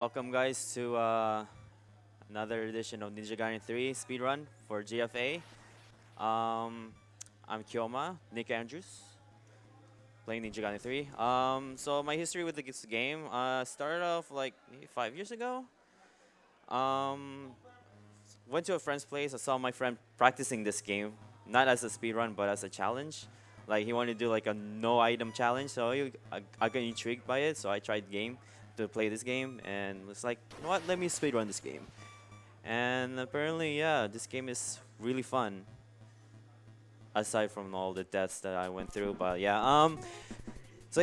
Welcome guys to another edition of Ninja Gaiden 3 speedrun for GFA. I'm Kyoma, Nick Andrews, playing Ninja Gaiden 3. So my history with this game started off like maybe 5 years ago. Went to a friend's place. I saw my friend practicing this game, not as a speedrun but as a challenge. Like he wanted to do like a no item challenge, so I got intrigued by it. So I tried the game. To play this game and was like, you know what, let me speedrun this game. And apparently, yeah, this game is really fun. Aside from all the deaths that I went through, but yeah. So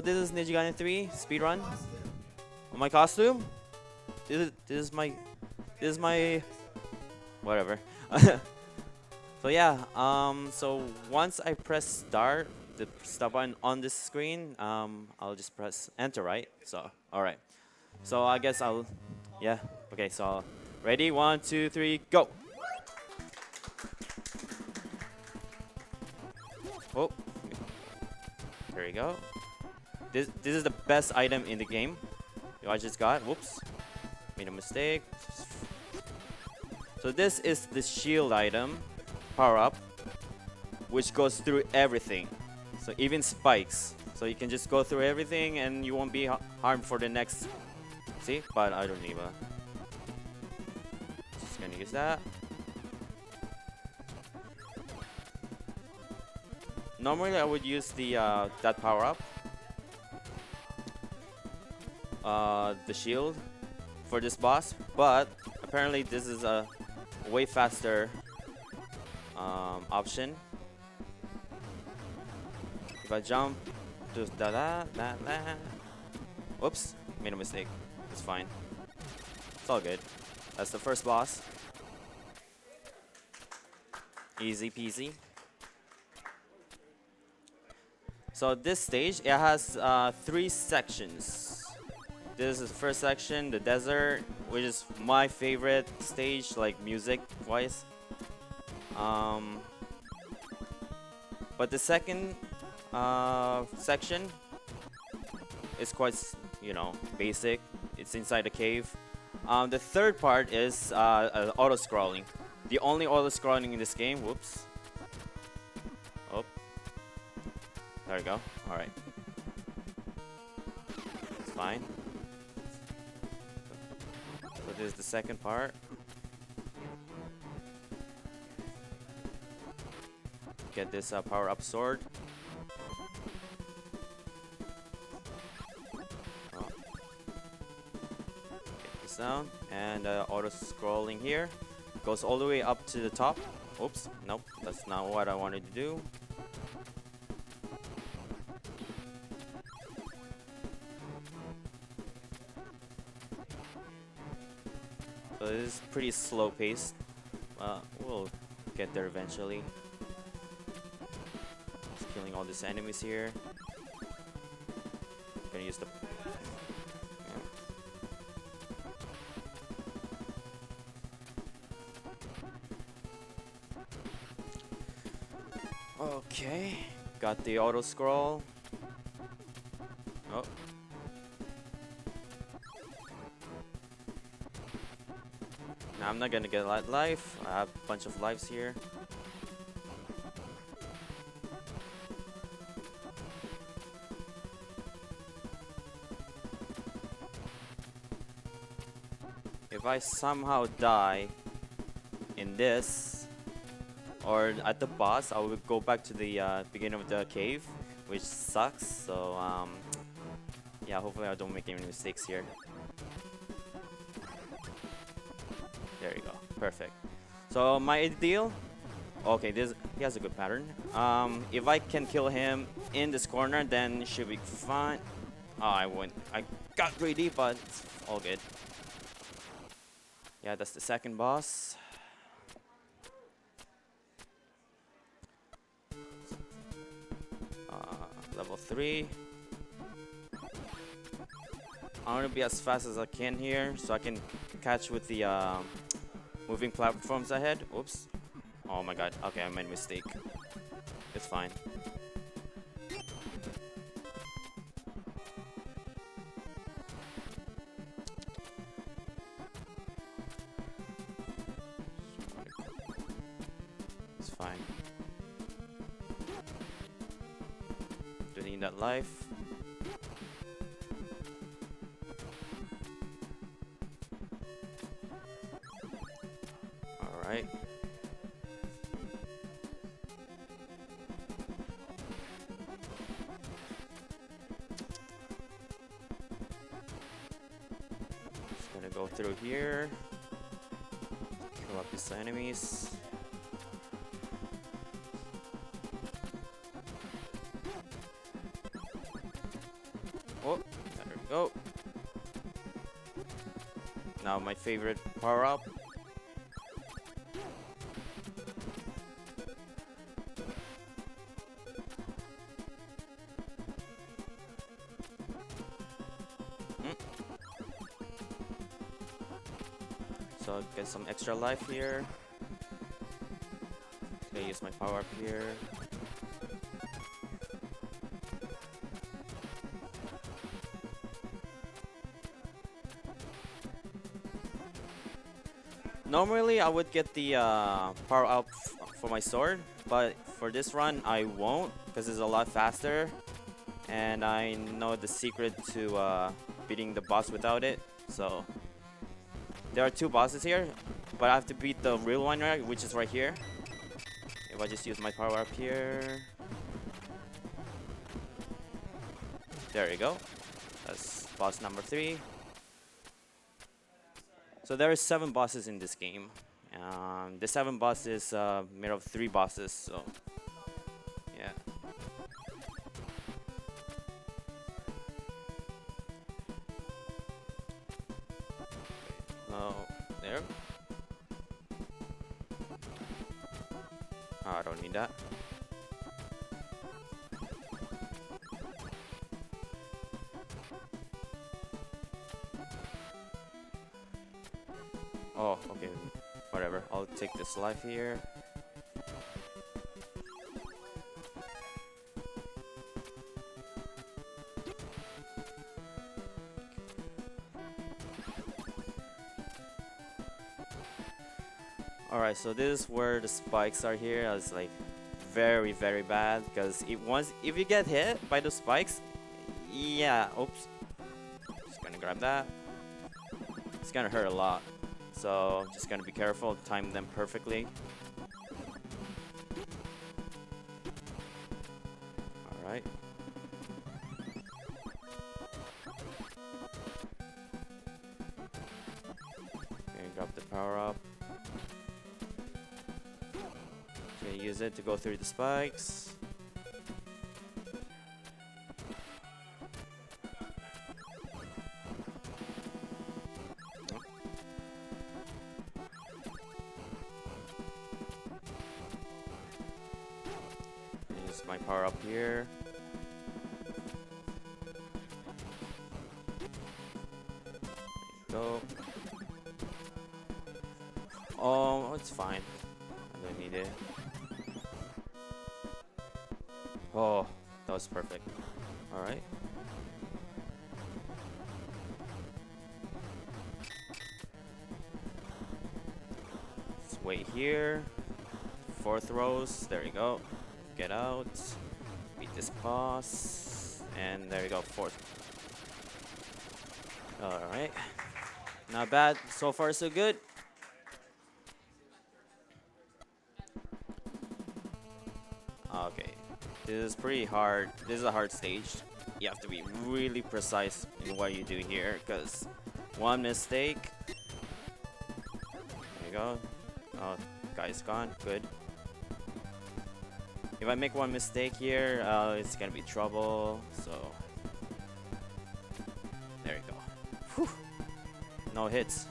this is Ninja Gaiden 3 speedrun. My costume. This is my whatever. So yeah. So once I press start. The stop button on this screen, I'll just press enter, right? So, all right. So I guess I'll, yeah. Okay, so ready? 1, 2, 3, go. Oh, here we go. This is the best item in the game. I just got, whoops, made a mistake. So this is the shield item, power up, which goes through everything. So even spikes, so you can just go through everything and you won't be harmed for the next. See, but I don't need a. Just gonna use that. Normally I would use the that power up, the shield, for this boss. But apparently this is a way faster option. If I jump, just da-da-da-da. Whoops, made a mistake. It's fine. It's all good. That's the first boss. Easy peasy. So this stage, it has 3 sections. This is the first section, the desert, which is my favorite stage, like music-wise. But the second section is quite, you know, basic. It's inside a cave. The third part is auto scrolling. The only auto scrolling in this game. Whoops. Oh, there we go. All right, it's fine. So this is the second part. Get this power up sword. Down and auto scrolling here goes all the way up to the top. Oops, nope, that's not what I wanted to do. So this is pretty slow paced. We'll get there eventually. Just killing all these enemies here. Gonna use the. Okay, got the auto scroll. Oh. Now I'm not gonna get that life. I have a bunch of lives here. If I somehow die in this, or at the boss, I will go back to the beginning of the cave, which sucks. So yeah, hopefully I don't make any mistakes here. There you go, perfect. So my ideal, okay, this he has a good pattern. If I can kill him in this corner, then it should be fine. Oh, I went, I got greedy, but it's all good. Yeah, that's the second boss. Level 3. I want to be as fast as I can here, so I can catch with the moving platforms ahead. Oops. Oh my god. Okay, I made a mistake. It's fine. That's fine. Don't need that life. Alright. Just gonna go through here. Kill up these enemies. Oh, there we go. Now my favorite power up. So get some extra life here. Okay, use my power up here. Normally I would get the power up for my sword, but for this run I won't because it's a lot faster and I know the secret to beating the boss without it. So there are two bosses here, but I have to beat the real one, right, which is right here. If I just use my power up here. There you go. That's boss number 3. So there are 7 bosses in this game. The 7 bosses made of 3 bosses, so yeah. Oh, there. Oh, I don't need that. Oh, okay, whatever. I'll take this life here. Alright, so this is where the spikes are here. I was like very bad because if you get hit by the spikes, yeah, oops. Just gonna grab that. It's gonna hurt a lot. So I'm just gonna be careful, time them perfectly. Alright. Okay, grab the power up. Okay, use it to go through the spikes. My power up here. Go. Oh, it's fine. I don't need it. Oh, that was perfect. All right. Let's wait here. 4th rows. There you go. Get out, beat this boss, and there you go, 4th. Alright, not bad, so far so good. Okay, this is pretty hard, this is a hard stage. You have to be really precise in what you do here, because one mistake. There you go, oh, guy's gone, good. If I make one mistake here, it's gonna be trouble, so... There you go. Whew. No hits.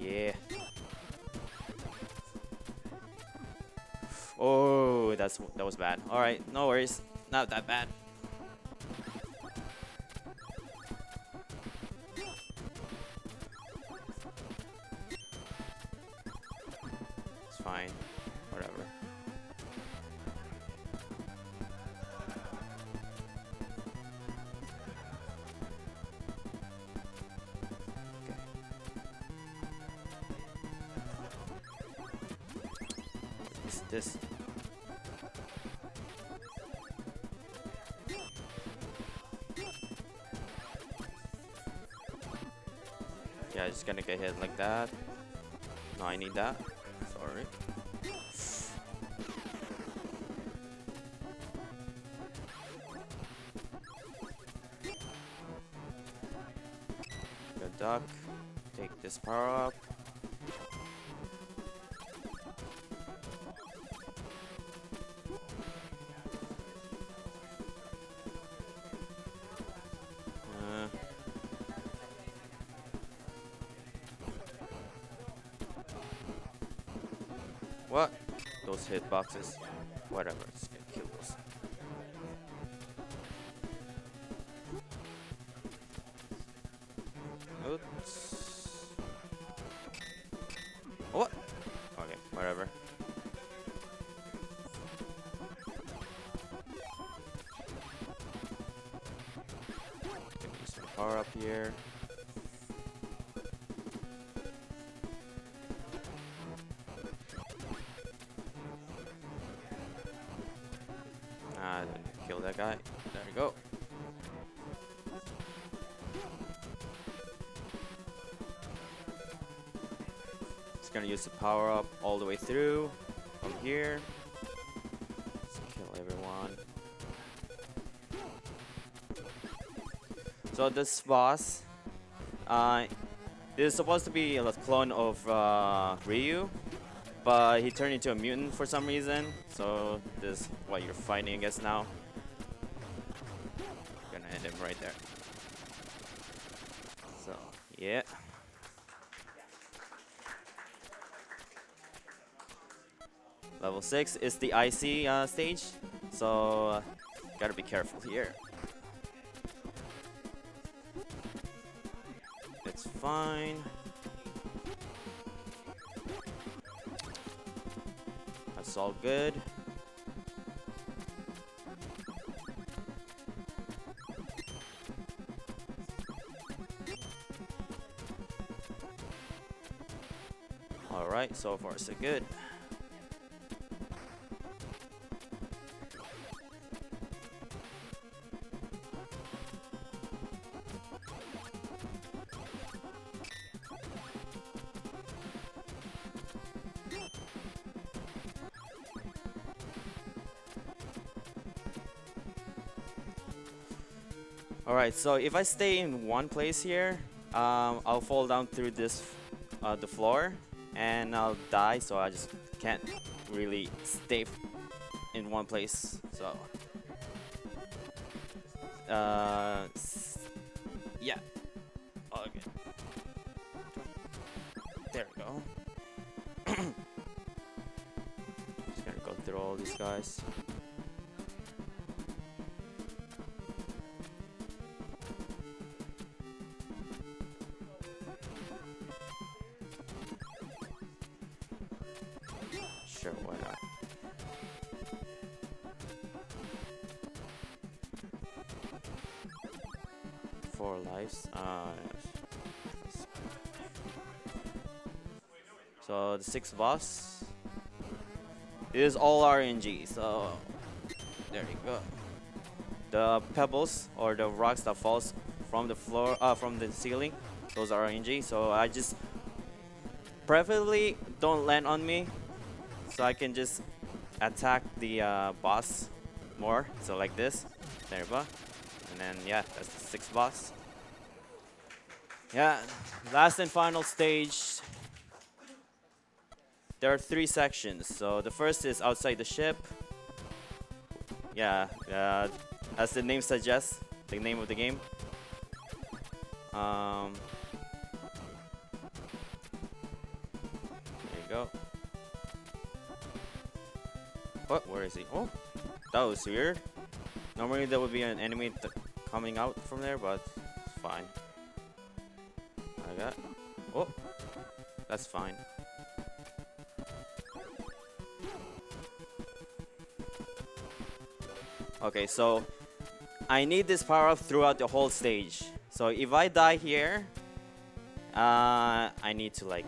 Yeah. Oh, that was bad. Alright, no worries. Not that bad. Fine, whatever. Okay. this. Yeah, just gonna get hit like that. No, I need that. Sorry. Good duck. Take this power up. What? Those hitboxes. Whatever, just gonna kill those. Oops. What? Okay, whatever. Give me some power up here. Kill that guy. There we go. Just gonna use the power up all the way through from here. Just kill everyone. So this boss, this is supposed to be a clone of Ryu, but he turned into a mutant for some reason. So this is what you're fighting against now. Him right there. So, yeah. Level 6 is the IC stage, so gotta be careful here. It's fine. That's all good. Alright, so far so good. Alright, so if I stay in one place here, I'll fall down through this the floor. And I'll die, so I just can't really stay in one place. So, yeah. Okay. There we go. Just gonna go through all these guys. Sure, why not? Four lives. So the 6th boss is all RNG. So there you go. The pebbles or the rocks that falls from the floor, from the ceiling, those are RNG. So I just preferably don't land on me. So I can just attack the boss more. So like this, there you go. And then yeah, that's the 6th boss. Yeah, last and final stage. There are 3 sections. So the first is outside the ship. Yeah, as the name suggests, the name of the game. There you go. What? Where is he? Oh, that was weird. Normally there would be an enemy coming out from there, but it's fine. I got. Oh, that's fine. Okay, so I need this power up throughout the whole stage. So if I die here, I need to like.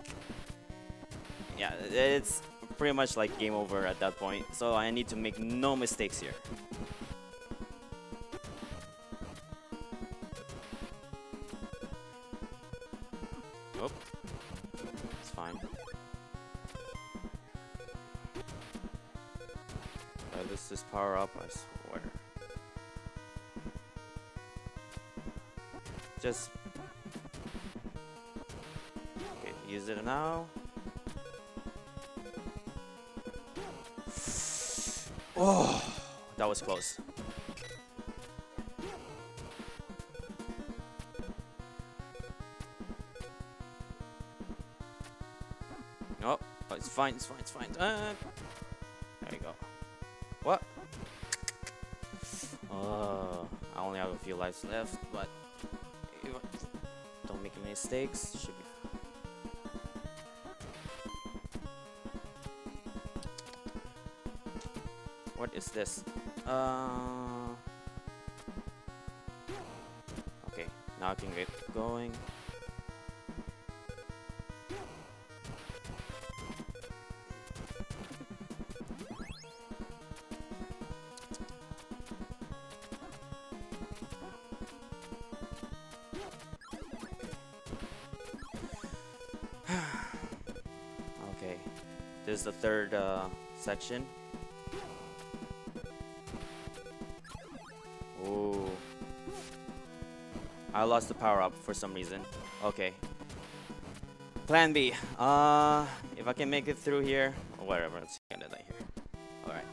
Yeah, it's pretty much like game over at that point, so I need to make no mistakes here. Oh, it's fine. Let's just power up, I swear. Just... okay, use it now. Oh, that was close. Oh, it's fine, it's fine, it's fine. There you go. What? Oh, I only have a few lives left, but if I don't make any mistakes, it should be fine. What is this? Okay, now I can get going. Okay, this is the third section. I lost the power-up for some reason. Okay. Plan B. If I can make it through here, or whatever, let's get it right here. Alright.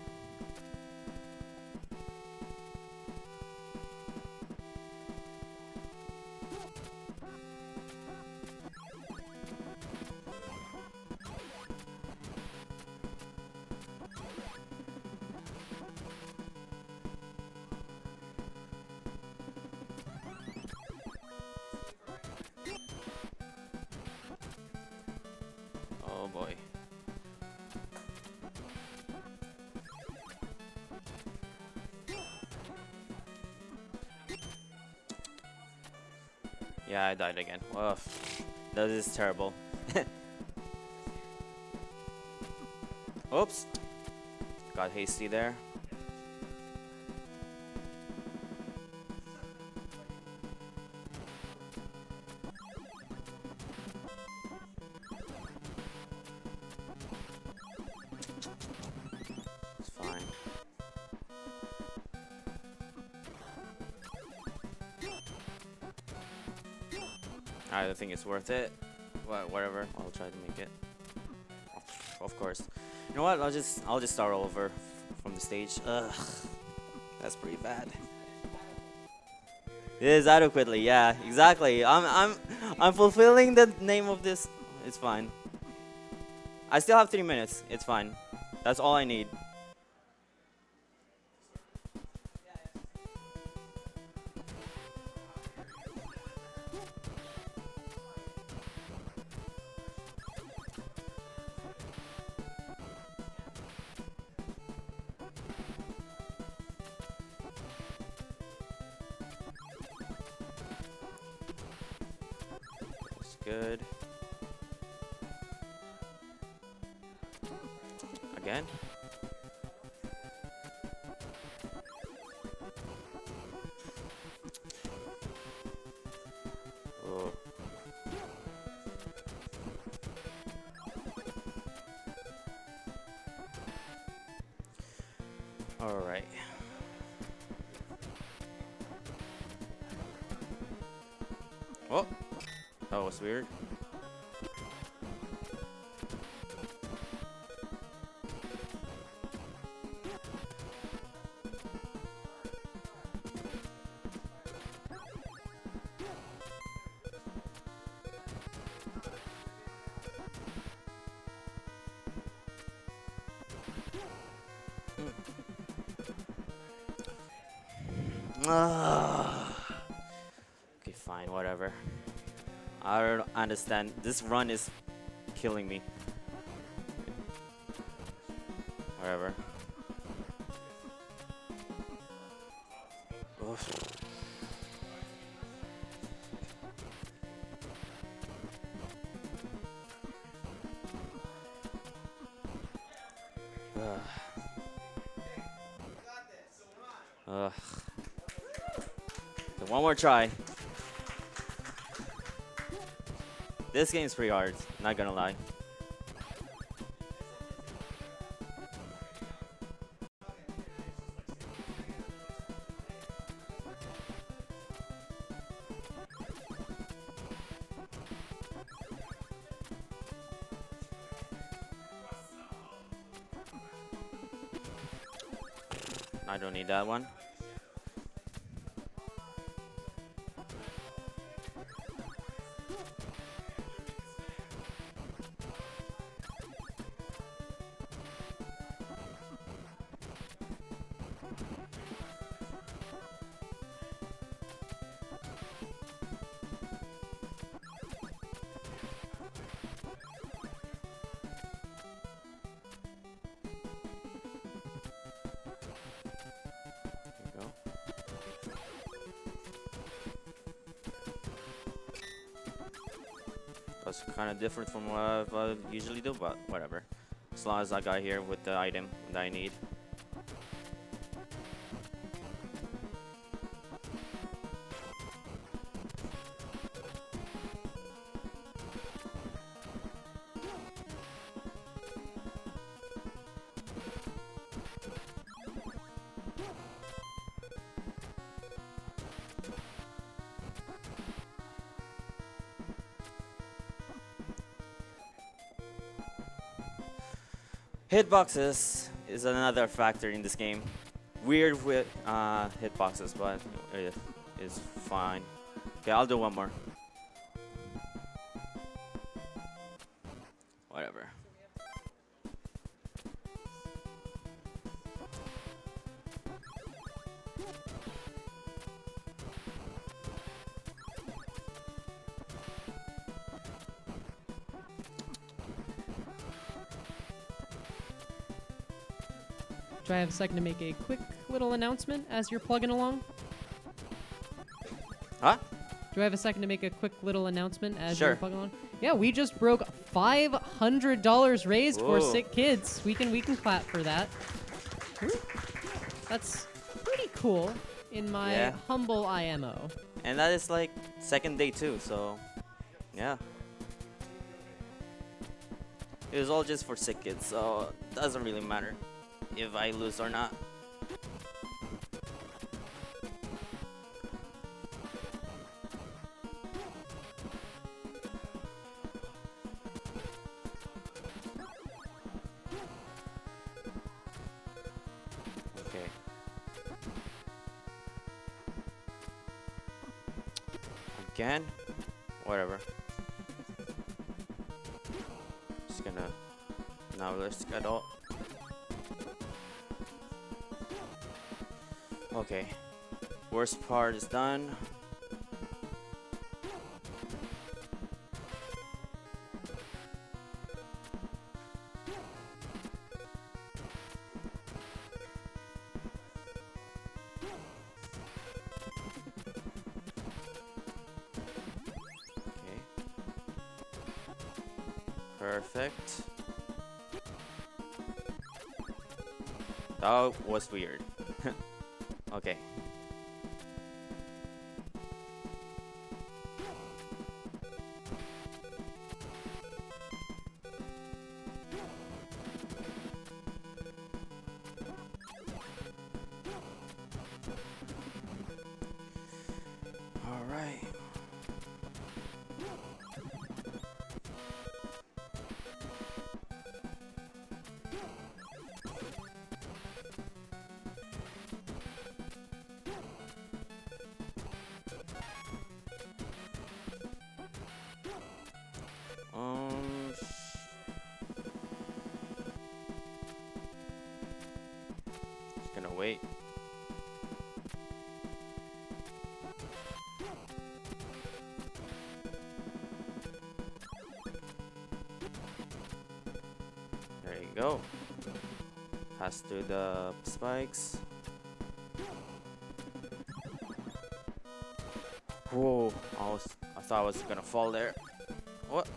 Yeah, I died again. Ugh, that is terrible. Oops. Got hasty there. I don't think it's worth it, but whatever. I'll try to make it. Of course. You know what? I'll just start over from the stage. Ugh, that's pretty bad. It is adequately. Yeah, exactly. I'm fulfilling the name of this. It's fine. I still have 3 minutes. It's fine. That's all I need. Good. Again. Oh. All right. Oh. That was weird. Okay, fine, whatever. I don't understand. This run is killing me. Whatever. Oof. Ugh. So one more try. This game's pretty hard, not gonna lie. I don't need that one. That's kind of different from what I usually do, but whatever. As long as I got here with the item that I need. Hitboxes is another factor in this game. Weird with hitboxes, but it is fine. Okay, I'll do one more. Whatever. Do I have a second to make a quick little announcement as you're plugging along? Huh? Do I have a second to make a quick little announcement as you're plugging along? Yeah, we just broke $500 raised for SickKids. We can clap for that. That's pretty cool in my humble IMO. And that is like second day too, so yeah. It was all just for SickKids, so it doesn't really matter if I lose or not. Okay. Again? Whatever. Just gonna now risk at all. Okay, worst part is done. Okay, perfect. That was weird. Okay. All right. Wait. There you go. Pass through the spikes. Whoa! I thought I was gonna fall there. What?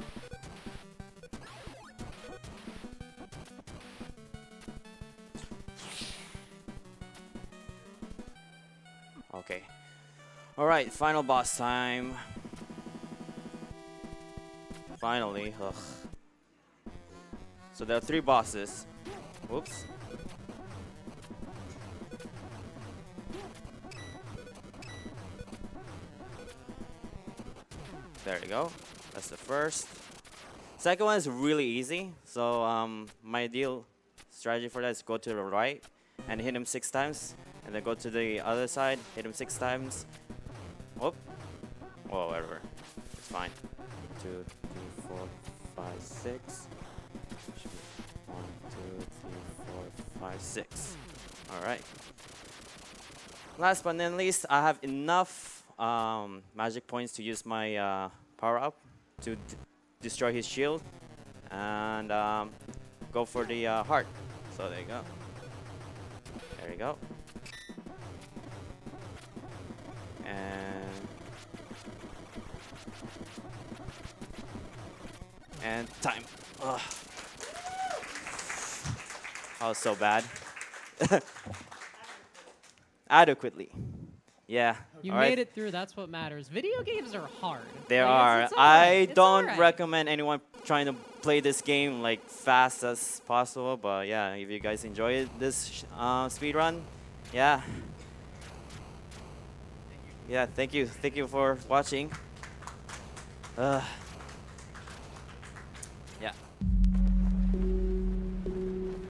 Okay. Alright, final boss time. Finally. Ugh. So there are 3 bosses. Whoops. There you go. That's the first. Second one is really easy. So my ideal strategy for that is go to the right and hit him 6 times, and then go to the other side, hit him 6 times. Whoop. Whoa, whatever. It's fine. 2, 3, 4, 5, 6. 1, 2, 3, 4, 5, 6. All right. Last but not least, I have enough magic points to use my power up to destroy his shield and go for the heart. So there you go. There you go. And time. Ugh. That was so bad. Adequately. Yeah. You made it through. That's what matters. Video games are hard. They are. I don't recommend anyone trying to play this game like fast as possible. But yeah, if you guys enjoy this speed run, yeah. Yeah. Thank you. Thank you for watching.